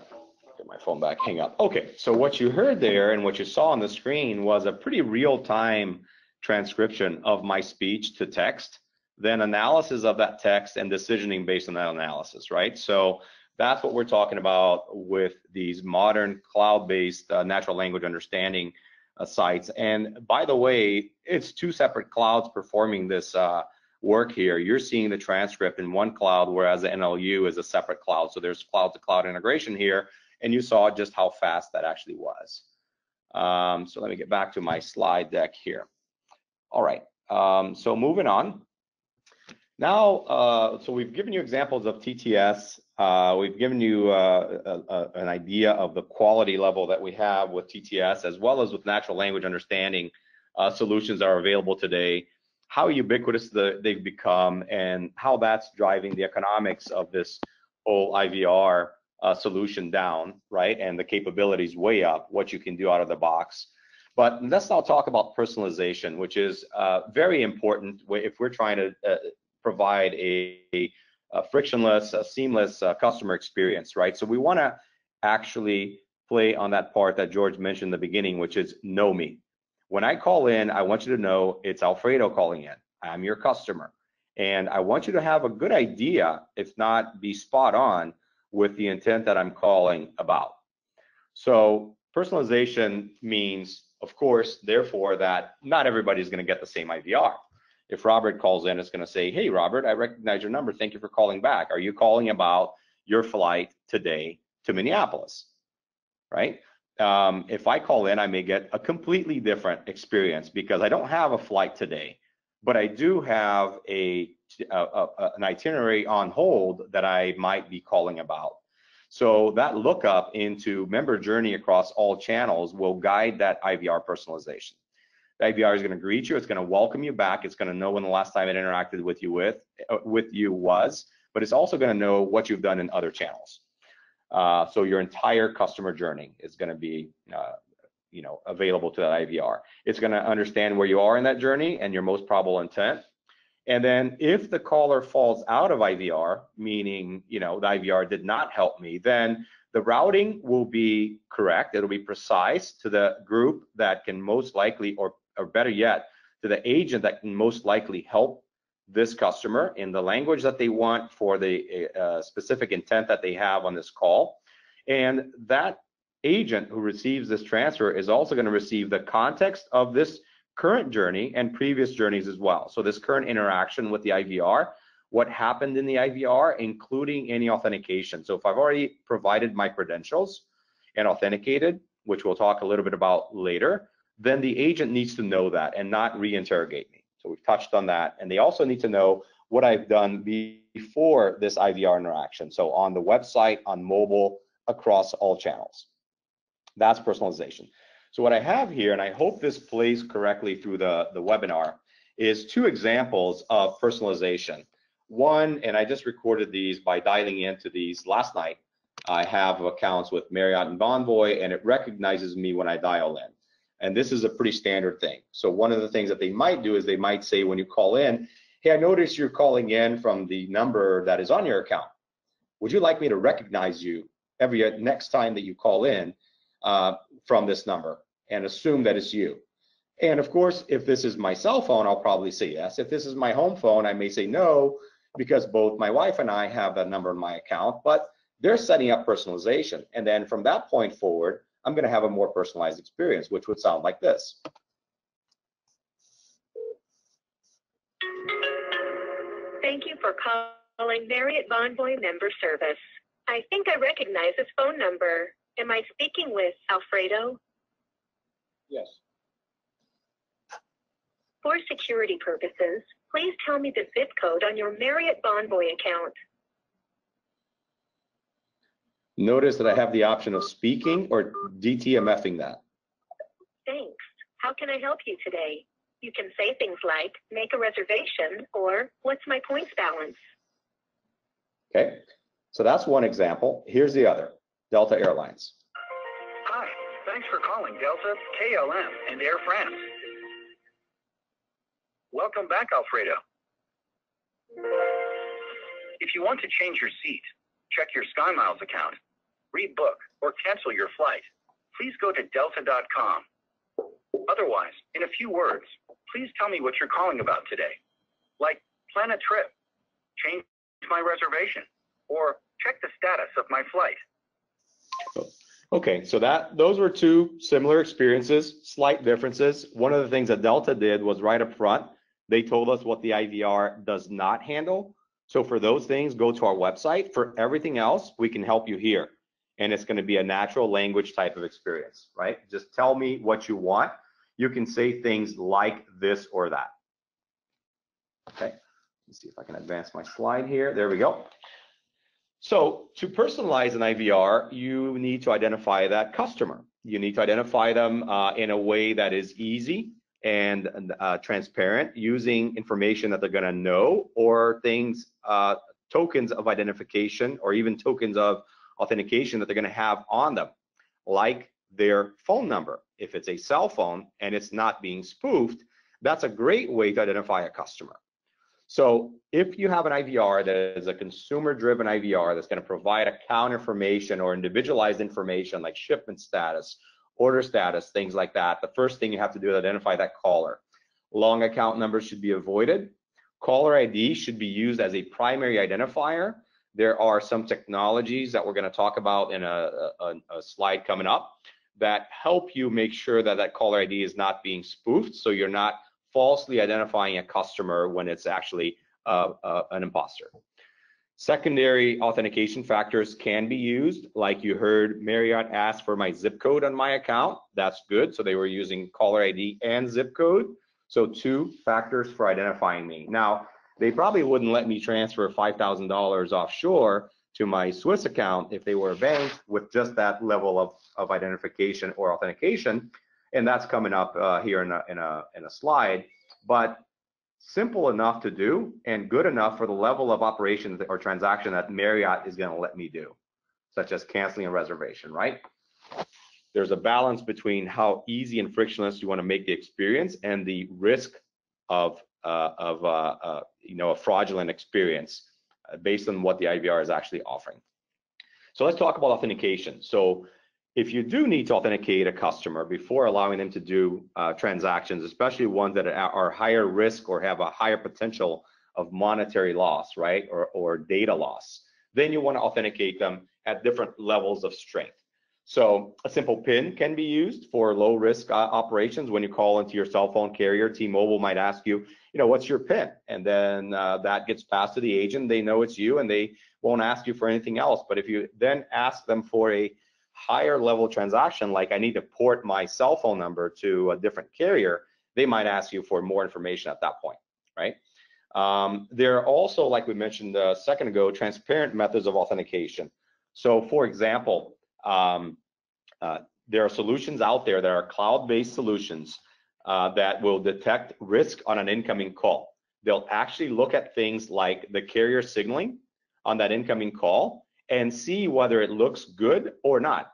get my phone back, hang up. Okay, so what you heard there and what you saw on the screen was a pretty real-time transcription of my speech to text, then analysis of that text and decisioning based on that analysis, right? So that's what we're talking about with these modern cloud-based uh, natural language understanding uh, sites. And by the way, it's two separate clouds performing this uh, work here. You're seeing the transcript in one cloud, whereas the N L U is a separate cloud. So there's cloud-to-cloud integration here, and you saw just how fast that actually was. Um, so let me get back to my slide deck here. All right, um, so moving on. Now, uh, so we've given you examples of T T S. Uh, we've given you uh, a, a, an idea of the quality level that we have with T T S, as well as with natural language understanding uh, solutions that are available today, how ubiquitous the, they've become, and how that's driving the economics of this whole I V R uh, solution down, right? And the capabilities way up, what you can do out of the box. But let's now talk about personalization, which is uh, very important if we're trying to uh, provide a, a A frictionless, a seamless uh, customer experience, right? So we want to actually play on that part that George mentioned in the beginning, which is know me. When I call in, I want you to know it's Alfredo calling in. I'm your customer. And I want you to have a good idea, if not be spot on, with the intent that I'm calling about. So personalization means, of course, therefore, that not everybody's going to get the same I V R. If Robert calls in, it's going to say, hey, Robert, I recognize your number. Thank you for calling back. Are you calling about your flight today to Minneapolis, right? Um, if I call in, I may get a completely different experience because I don't have a flight today, but I do have a, a, a an itinerary on hold that I might be calling about. So that lookup into member journey across all channels will guide that I V R personalization. The I V R is going to greet you. It's going to welcome you back. It's going to know when the last time it interacted with you with with you was, but it's also going to know what you've done in other channels. Uh, so your entire customer journey is going to be, uh, you know, available to that I V R. It's going to understand where you are in that journey and your most probable intent. And then if the caller falls out of I V R, meaning, you know, the I V R did not help me, then the routing will be correct. It'll be precise to the group that can most likely, or or better yet, to the agent that can most likely help this customer in the language that they want for the uh, specific intent that they have on this call. And that agent who receives this transfer is also going to receive the context of this current journey and previous journeys as well. So this current interaction with the I V R, what happened in the I V R, including any authentication. So if I've already provided my credentials and authenticated, which we'll talk a little bit about later, then the agent needs to know that and not re-interrogate me. So we've touched on that. And they also need to know what I've done before this I V R interaction. So on the website, on mobile, across all channels. That's personalization. So what I have here, and I hope this plays correctly through the, the webinar, is two examples of personalization. One, and I just recorded these by dialing into these last night. I have accounts with Marriott and Bonvoy, and it recognizes me when I dial in. And this is a pretty standard thing. So one of the things that they might do is they might say when you call in, hey, I noticed you're calling in from the number that is on your account. Would you like me to recognize you every next time that you call in uh, from this number and assume that it's you? And of course, if this is my cell phone, I'll probably say yes. If this is my home phone, I may say no, because both my wife and I have that number in my account, but they're setting up personalization. And then from that point forward, I'm going to have a more personalized experience, which would sound like this. Thank you for calling Marriott Bonvoy member service. I think I recognize this phone number. Am I speaking with Alfredo? Yes. For security purposes, please tell me the zip code on your Marriott Bonvoy account. Notice that I have the option of speaking or D T M F ing that. Thanks. How can I help you today? You can say things like, make a reservation, or what's my points balance? Okay, so that's one example. Here's the other, Delta Airlines. Hi, thanks for calling Delta, K L M, and Air France. Welcome back, Alfredo. If you want to change your seat, check your SkyMiles account, rebook, or cancel your flight, please go to delta dot com. Otherwise, in a few words, please tell me what you're calling about today. Like, plan a trip, change my reservation, or check the status of my flight. Okay, so that those were two similar experiences, slight differences. One of the things that Delta did was right up front, they told us what the I V R does not handle. So for those things, go to our website. For everything else, we can help you here. And it's going to be a natural language type of experience, right? Just tell me what you want. You can say things like this or that. Okay, let's see if I can advance my slide here. There we go. So to personalize an I V R, you need to identify that customer. You need to identify them uh, in a way that is easy and uh, transparent, using information that they're going to know, or things, uh, tokens of identification, or even tokens of authentication that they're going to have on them, like their phone number. If it's a cell phone and it's not being spoofed, that's a great way to identify a customer. So if you have an I V R that is a consumer-driven I V R that's going to provide account information or individualized information like shipment status, order status, things like that, the first thing you have to do is identify that caller. Long account numbers should be avoided. Caller I D should be used as a primary identifier. There are some technologies that we're going to talk about in a, a, a slide coming up that help you make sure that that caller I D is not being spoofed, so you're not falsely identifying a customer when it's actually uh, uh, an imposter. Secondary authentication factors can be used. Like you heard Marriott asked for my zip code on my account. That's good. So they were using caller I D and zip code. So two factors for identifying me. Now, they probably wouldn't let me transfer five thousand dollars offshore to my Swiss account if they were a bank with just that level of, of identification or authentication. And that's coming up uh, here in a, in, a, in a slide. But simple enough to do and good enough for the level of operations or transaction that Marriott is going to let me do, such as canceling a reservation, right? There's a balance between how easy and frictionless you want to make the experience and the risk of uh, of uh, uh, you know, a fraudulent experience uh, based on what the I V R is actually offering. So let's talk about authentication. So if you do need to authenticate a customer before allowing them to do uh, transactions, especially ones that are higher risk or have a higher potential of monetary loss, right, or, or data loss, then you want to authenticate them at different levels of strength. So a simple PIN can be used for low risk uh, operations. When you call into your cell phone carrier, T Mobile might ask you, you know, what's your PIN? And then uh, that gets passed to the agent. They know it's you and they won't ask you for anything else. But if you then ask them for a higher level transaction, like I need to port my cell phone number to a different carrier, they might ask you for more information at that point, right? Um, there are also, like we mentioned a second ago, transparent methods of authentication. So for example, um, uh, there are solutions out there that are cloud-based solutions uh, that will detect risk on an incoming call. They'll actually look at things like the carrier signaling on that incoming call and see whether it looks good or not.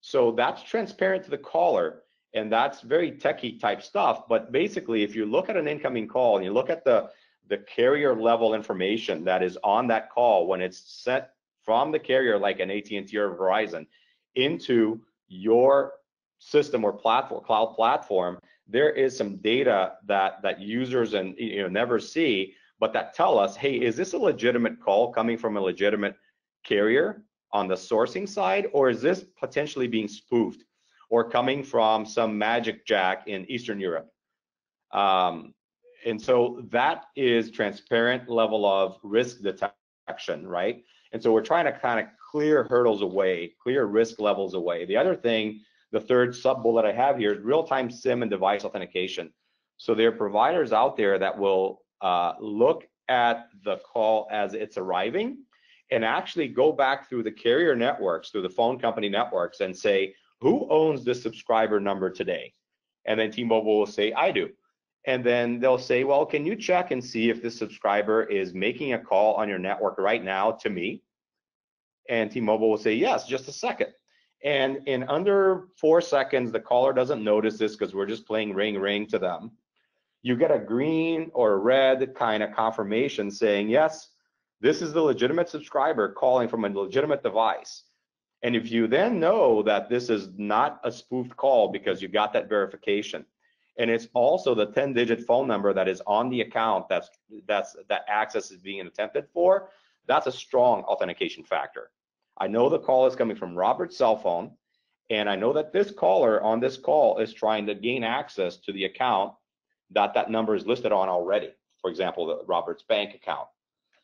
So that's transparent to the caller, and that's very techie type stuff. But basically, if you look at an incoming call and you look at the, the carrier level information that is on that call when it's sent from the carrier, like an A T and T or Verizon, into your system or platform, cloud platform, there is some data that that users and you know never see, but that tell us, hey, is this a legitimate call coming from a legitimate carrier on the sourcing side, or is this potentially being spoofed or coming from some magic jack in Eastern Europe? Um, and so that is transparent level of risk detection, right? And so we're trying to kind of clear hurdles away, clear risk levels away. The other thing, the third sub bullet I have here, is real-time SIM and device authentication. So there are providers out there that will uh, look at the call as it's arriving and actually go back through the carrier networks, through the phone company networks, and say, who owns this subscriber number today? And then T-Mobile will say, I do. And then they'll say, well, can you check and see if this subscriber is making a call on your network right now to me? And T-Mobile will say, yes, just a second. And in under four seconds, the caller doesn't notice this because we're just playing ring, ring to them. You get a green or red kind of confirmation saying, yes, this is the legitimate subscriber calling from a legitimate device. And if you then know that this is not a spoofed call because you got that verification, and it's also the ten digit phone number that is on the account that's, that's, that access is being attempted for, that's a strong authentication factor. I know the call is coming from Robert's cell phone, and I know that this caller on this call is trying to gain access to the account that that number is listed on already. For example, the Robert's bank account.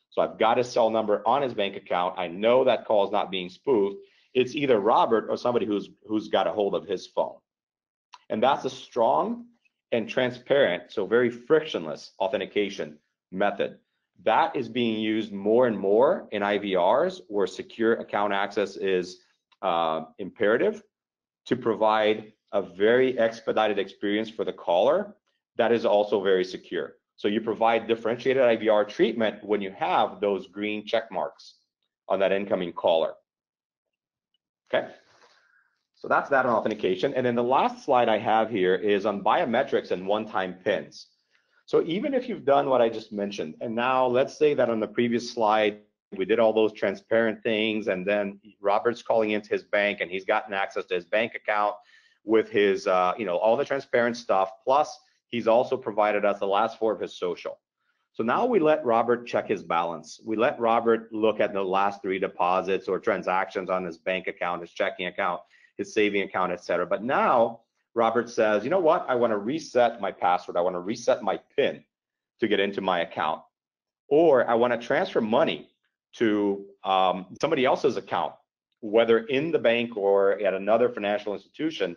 So I've got his cell number on his bank account. I know that call is not being spoofed. It's either Robert or somebody who's who's got a hold of his phone. And that's a strong and transparent, so very frictionless authentication method. That is being used more and more in I V Rs where secure account access is uh, imperative to provide a very expedited experience for the caller that is also very secure. So you provide differentiated I V R treatment when you have those green check marks on that incoming caller. Okay, so that's that on authentication. And then the last slide I have here is on biometrics and one-time pins. So even if you've done what I just mentioned, and now let's say that on the previous slide, we did all those transparent things, and then Robert's calling into his bank and he's gotten access to his bank account with his, uh, you know, all the transparent stuff. Plus, he's also provided us the last four of his social. So now we let Robert check his balance. We let Robert look at the last three deposits or transactions on his bank account, his checking account, his saving account, et cetera. But now, Robert says, you know what? I want to reset my password. I want to reset my PIN to get into my account, or I want to transfer money to um, somebody else's account, whether in the bank or at another financial institution,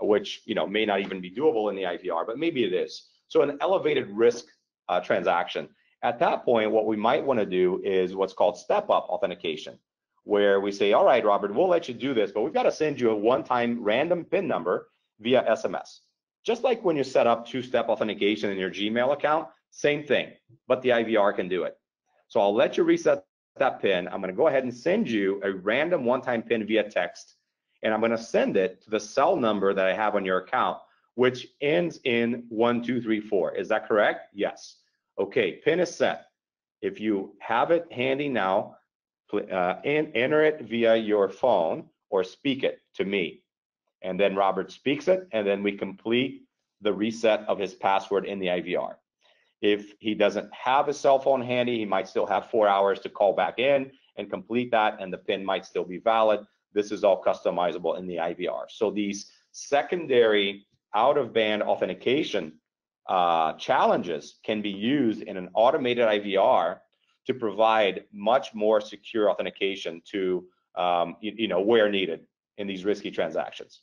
which you know may not even be doable in the I V R, but maybe it is. So an elevated risk uh, transaction. At that point, what we might want to do is what's called step-up authentication, where we say, all right, Robert, we'll let you do this, but we've got to send you a one-time random PIN number via S M S. Just like when you set up two-step authentication in your Gmail account, same thing, but the I V R can do it. So I'll let you reset that PIN. I'm going to go ahead and send you a random one-time PIN via text, and I'm going to send it to the cell number that I have on your account, which ends in one two three four. Is that correct? Yes. Okay, PIN is sent. If you have it handy now, uh, and enter it via your phone or speak it to me. And then Robert speaks it, and then we complete the reset of his password in the I V R. If he doesn't have his cell phone handy, he might still have four hours to call back in and complete that, and the PIN might still be valid. This is all customizable in the I V R. So these secondary out-of-band authentication uh, challenges can be used in an automated I V R to provide much more secure authentication to, um, you, you know, where needed in these risky transactions.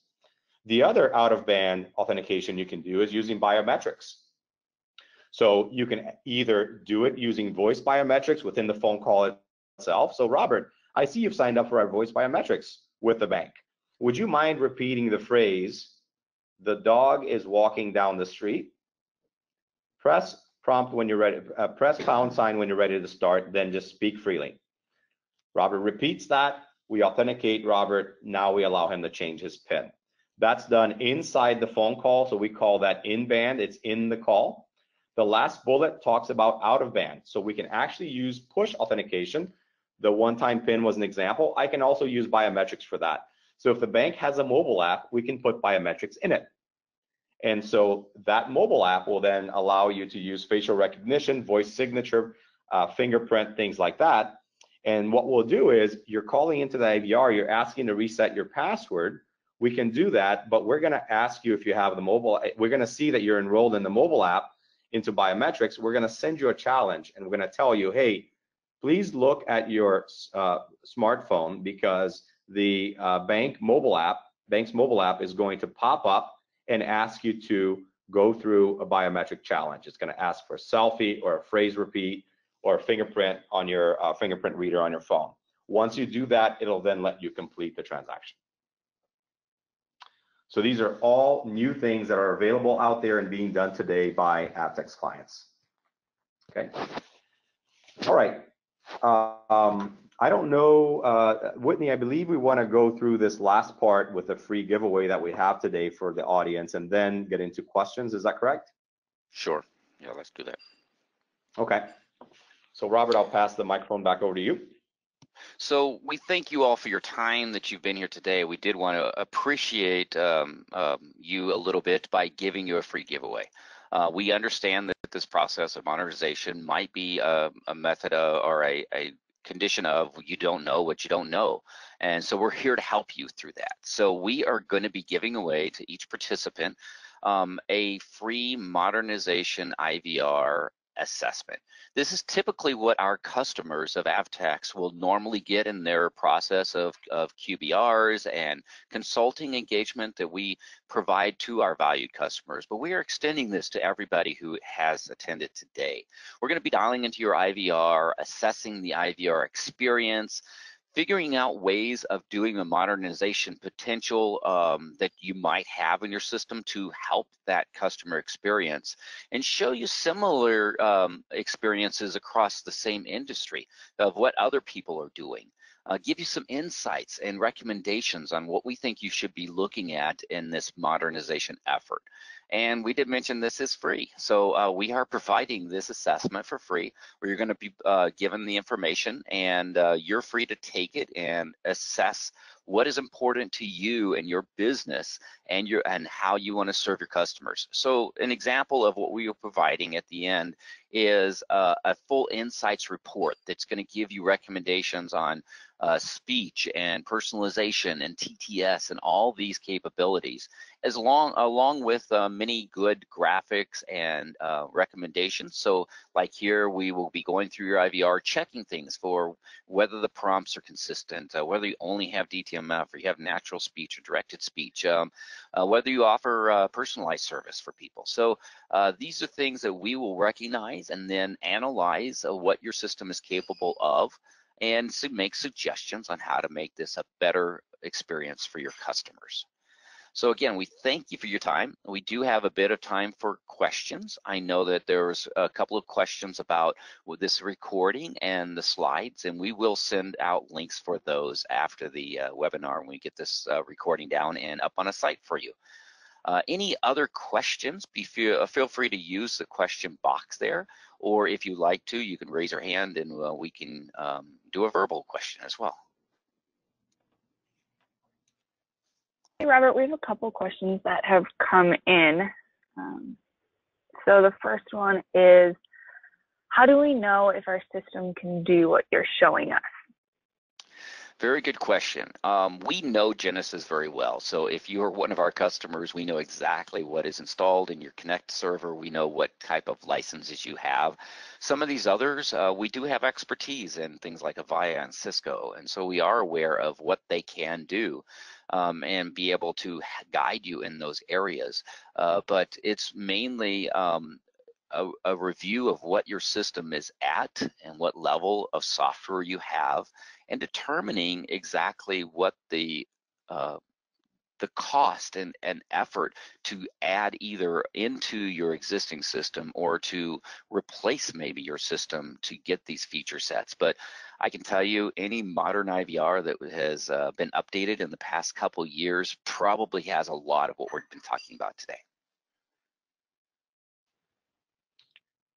The other out-of-band authentication you can do is using biometrics. So you can either do it using voice biometrics within the phone call itself. So Robert, I see you've signed up for our voice biometrics with the bank. Would you mind repeating the phrase the dog is walking down the street. Press prompt when you're ready, uh, press pound sign when you're ready to start, then just speak freely. Robert repeats that, we authenticate Robert, now we allow him to change his PIN. That's done inside the phone call, so we call that in-band, it's in the call. The last bullet talks about out-of-band, so we can actually use push authentication. The one-time PIN was an example. I can also use biometrics for that. So if the bank has a mobile app, we can put biometrics in it. And so that mobile app will then allow you to use facial recognition, voice signature, uh, fingerprint, things like that. And what we'll do is you're calling into the I V R, you're asking to reset your password. We can do that, but we're gonna ask you if you have the mobile, we're gonna see that you're enrolled in the mobile app into biometrics. We're gonna send you a challenge and we're gonna tell you, hey, please look at your uh, smartphone because the uh, bank mobile app, bank's mobile app is going to pop up and ask you to go through a biometric challenge. It's gonna ask for a selfie or a phrase repeat or a fingerprint on your uh, fingerprint reader on your phone. Once you do that, it'll then let you complete the transaction. So these are all new things that are available out there and being done today by Avtex clients. Okay. All right. Uh, um, I don't know, uh, Whitney, I believe we want to go through this last part with the free giveaway that we have today for the audience and then get into questions. Is that correct? Sure. Yeah, let's do that. Okay. So, Robert, I'll pass the microphone back over to you. So we thank you all for your time that you've been here today. We did want to appreciate um, um, you a little bit by giving you a free giveaway. Uh, we understand that this process of monetization might be a, a method of, or a, a condition of you don't know what you don't know. And so we're here to help you through that. So we are going to be giving away to each participant um, a free modernization I V R assessment. This is typically what our customers of Avtex will normally get in their process of, of Q B Rs and consulting engagement that we provide to our valued customers, but we are extending this to everybody who has attended today. We're going to be dialing into your I V R, assessing the I V R experience, figuring out ways of doing a modernization potential um, that you might have in your system to help that customer experience and show you similar um, experiences across the same industry of what other people are doing. Uh, give you some insights and recommendations on what we think you should be looking at in this modernization effort. And we did mention this is free. So uh, we are providing this assessment for free where you're going to be uh, given the information and uh, you're free to take it and assess what is important to you and your business and your and how you want to serve your customers. So an example of what we are providing at the end is uh, a full insights report that's going to give you recommendations on uh, speech and personalization and T T S and all these capabilities, as long along with uh, many good graphics and uh, recommendations. So like here, we will be going through your I V R, checking things for whether the prompts are consistent, uh, whether you only have D T M F or you have natural speech or directed speech, um, uh, whether you offer uh, personalized service for people. So uh, these are things that we will recognize and then analyze uh, what your system is capable of and so make suggestions on how to make this a better experience for your customers. So again, we thank you for your time. We do have a bit of time for questions. I know that there was a couple of questions about with this recording and the slides, and we will send out links for those after the uh, webinar when we get this uh, recording down and up on a site for you. Uh, any other questions, be feel, feel free to use the question box there, or if you like to, you can raise your hand and uh, we can um, do a verbal question as well. Hey, Robert, we have a couple questions that have come in. Um, so the first one is, how do we know if our system can do what you're showing us? Very good question. Um, we know Genesys very well. So if you are one of our customers, we know exactly what is installed in your Connect server. We know what type of licenses you have. Some of these others, uh, we do have expertise in things like Avaya and Cisco. And so we are aware of what they can do um, and be able to guide you in those areas. Uh, but it's mainly um, a, a review of what your system is at and what level of software you have, and determining exactly what the uh, the cost and, and effort to add either into your existing system or to replace maybe your system to get these feature sets. But I can tell you any modern I V R that has uh, been updated in the past couple years probably has a lot of what we've been talking about today.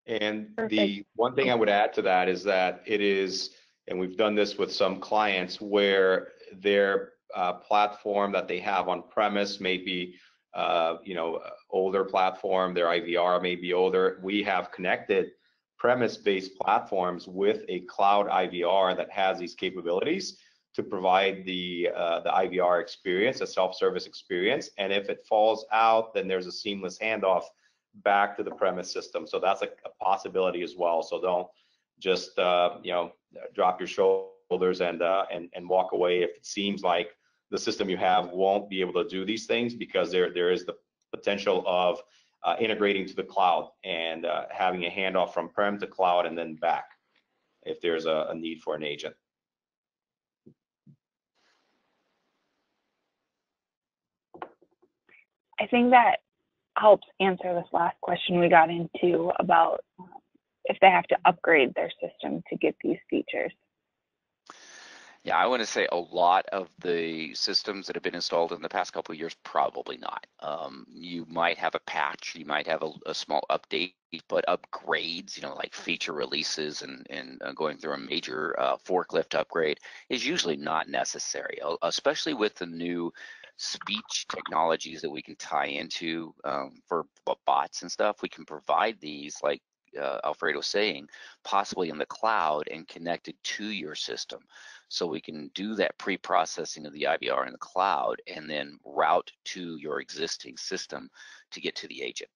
And Perfect. The one thing I would add to that is that it is, and we've done this with some clients where their uh, platform that they have on premise may be, uh, you know, older platform, their I V R may be older. We have connected premise-based platforms with a cloud I V R that has these capabilities to provide the, uh, the I V R experience, a self-service experience. And if it falls out, then there's a seamless handoff back to the premise system. So that's a, a possibility as well. So don't just uh, you know, drop your shoulders and, uh, and and walk away if it seems like the system you have won't be able to do these things, because there there is the potential of uh, integrating to the cloud and uh, having a handoff from prem to cloud and then back if there's a, a need for an agent. I think that helps answer this last question we got into about um, if they have to upgrade their system to get these features. Yeah, I want to say a lot of the systems that have been installed in the past couple of years, probably not. Um, you might have a patch, you might have a, a small update, but upgrades, you know, like feature releases and, and uh, going through a major uh, forklift upgrade is usually not necessary, especially with the new speech technologies that we can tie into um, for bots and stuff. We can provide these, like uh, Alfredo was saying, possibly in the cloud and connected to your system. So we can do that pre-processing of the I V R in the cloud and then route to your existing system to get to the agent.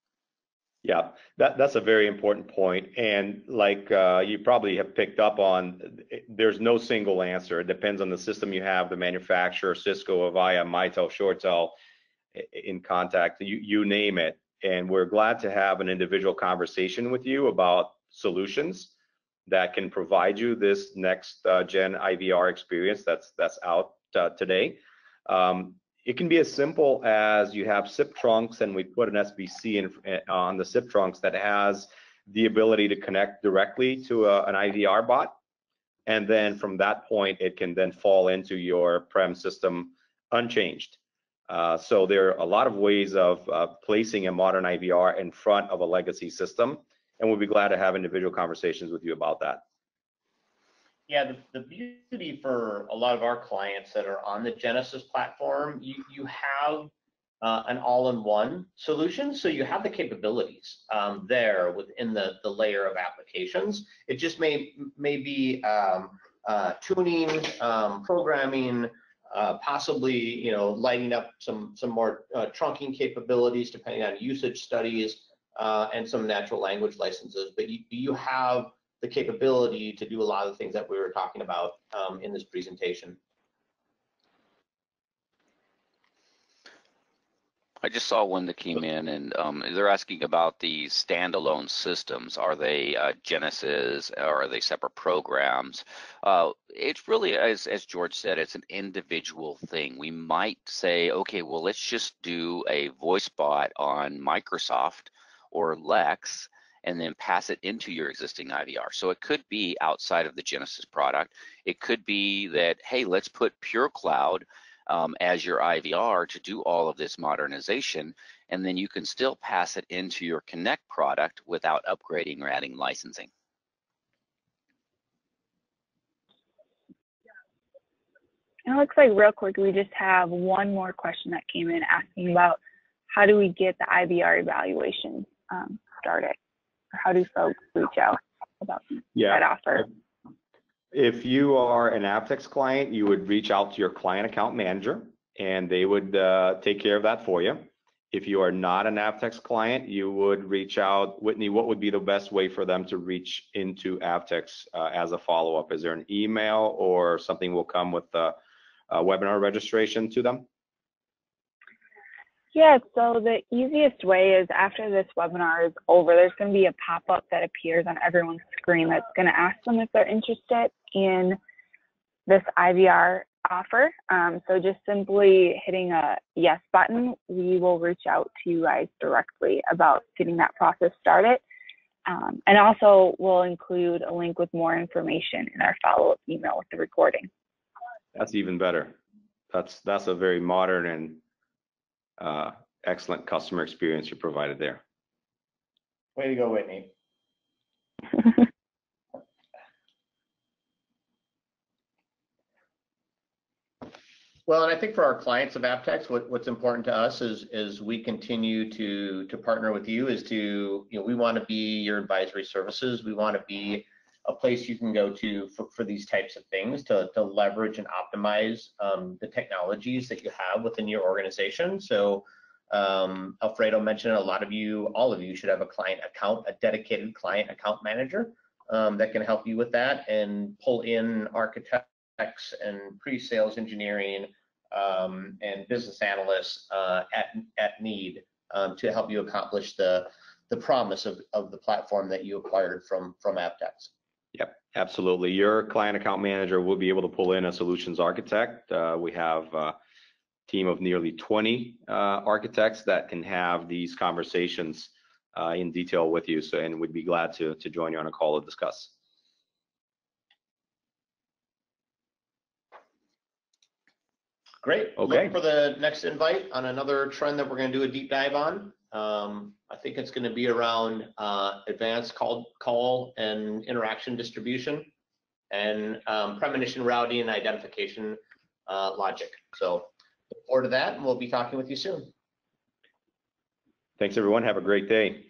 Yeah, that, that's a very important point. And like uh, you probably have picked up on, there's no single answer. It depends on the system you have, the manufacturer, Cisco, Avaya, Mitel, Shortel, in contact, you, you name it. And we're glad to have an individual conversation with you about solutions that can provide you this next uh, gen I V R experience that's, that's out uh, today. Um, It can be as simple as you have S I P trunks and we put an S B C in, on the S I P trunks that has the ability to connect directly to a, an I V R bot. And then from that point, it can then fall into your prem system unchanged. Uh, so there are a lot of ways of uh, placing a modern I V R in front of a legacy system. And we'll be glad to have individual conversations with you about that. Yeah, the, the beauty for a lot of our clients that are on the Genesys platform, you, you have uh, an all-in-one solution. So you have the capabilities um, there within the, the layer of applications. It just may, may be um, uh, tuning, um, programming, uh, possibly, you know, lighting up some, some more uh, trunking capabilities depending on usage studies uh, and some natural language licenses. But you, you have the capability to do a lot of the things that we were talking about um, in this presentation. I just saw one that came in, and um, they're asking about the standalone systems. Are they uh, Genesys, or are they separate programs? Uh, it's really, as, as George said, it's an individual thing. We might say, okay, well, let's just do a voice bot on Microsoft or Lex, and then pass it into your existing I V R. So it could be outside of the Genesys product. It could be that, hey, let's put PureCloud um, as your I V R to do all of this modernization, and then you can still pass it into your Connect product without upgrading or adding licensing. It looks like real quick, we just have one more question that came in asking about how do we get the I V R evaluation um, started? How do folks reach out about yeah. that offer? If you are an Avtex client, you would reach out to your client account manager and they would uh, take care of that for you. If you are not an Avtex client, you would reach out. Whitney, what would be the best way for them to reach into Avtex uh, as a follow-up? Is there an email or something will come with the uh, webinar registration to them? Yeah, so the easiest way is after this webinar is over, there's going to be a pop-up that appears on everyone's screen that's going to ask them if they're interested in this I V R offer. Um, so just simply hitting a yes button, we will reach out to you guys directly about getting that process started. Um, and also we'll include a link with more information in our follow-up email with the recording. That's even better. That's, that's a very modern and uh, excellent customer experience you provided there. Way to go, Whitney. Well, and I think for our clients of Avtex, what, what's important to us is, is we continue to, to partner with you is to, you know, we want to be your advisory services. We want to be a place you can go to for, for these types of things to, to leverage and optimize um, the technologies that you have within your organization. So um, Alfredo mentioned a lot of you, all of you should have a client account, a dedicated client account manager um, that can help you with that and pull in architects and pre-sales engineering um, and business analysts uh, at, at need um, to help you accomplish the, the promise of, of the platform that you acquired from, from Avtex. Yep, absolutely. Your client account manager will be able to pull in a solutions architect. Uh, we have a team of nearly twenty uh, architects that can have these conversations uh, in detail with you, so, and we'd be glad to, to join you on a call to discuss. Great. Okay. Look for the next invite on another trend that we're going to do a deep dive on. Um, I think it's going to be around uh, advanced call, call and interaction distribution and um, premonition routing and identification uh, logic. So look forward to that, and we'll be talking with you soon. Thanks, everyone. Have a great day.